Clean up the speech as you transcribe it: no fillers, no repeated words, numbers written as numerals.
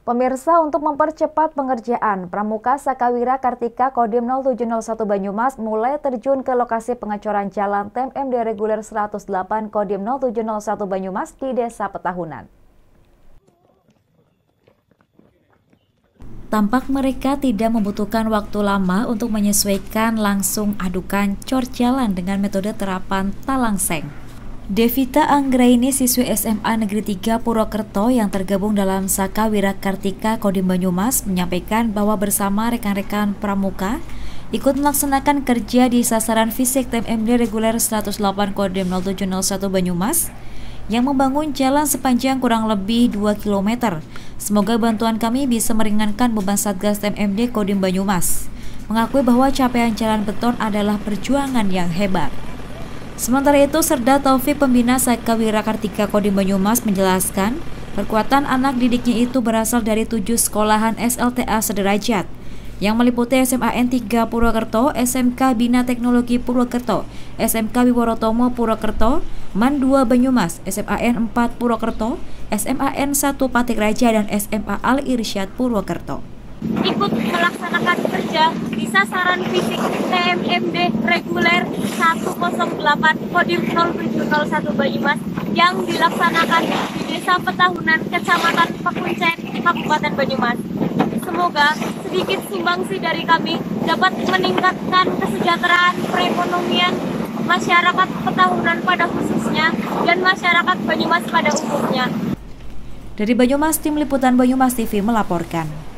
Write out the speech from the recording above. Pemirsa, untuk mempercepat pengerjaan, Pramuka Saka Wira Kartika Kodim 0701 Banyumas mulai terjun ke lokasi pengecoran jalan TMD Reguler 108 Kodim 0701 Banyumas di Desa Petahunan. Tampak mereka tidak membutuhkan waktu lama untuk menyesuaikan langsung adukan cor jalan dengan metode terapan talangseng. Devita Anggraini, siswi SMA Negeri 3 Purwokerto yang tergabung dalam Saka Wira Kartika Kodim Banyumas, menyampaikan bahwa bersama rekan-rekan Pramuka ikut melaksanakan kerja di sasaran fisik TMD Reguler 108 Kodim 0701 Banyumas yang membangun jalan sepanjang kurang lebih 2 km. Semoga bantuan kami bisa meringankan beban Satgas TMD Kodim Banyumas, mengakui bahwa capaian jalan beton adalah perjuangan yang hebat. Sementara itu, Serda Taufik, pembina Saka Wira Kartika Kodim Banyumas, menjelaskan perkuatan anak didiknya itu berasal dari 7 sekolahan SLTA sederajat yang meliputi SMA Negeri 3 Purwokerto, SMK Bina Teknologi Purwokerto, SMK Wiworotomo Purwokerto, MAN 2 Banyumas, SMAN 4 Purwokerto, SMAN 1 Patik Raja, dan SMA Al-Irsyad Purwokerto. Ikut melaksanakan kerja di sasaran fisik TMD Reguler 108 Kodim 0701 Banyumas yang dilaksanakan di Desa Petahunan, Kecamatan Pekuncen, Kabupaten Banyumas. Semoga sedikit sumbangsi dari kami dapat meningkatkan kesejahteraan perekonomian masyarakat Petahunan pada khususnya dan masyarakat Banyumas pada umumnya. Dari Banyumas, tim liputan Banyumas TV melaporkan.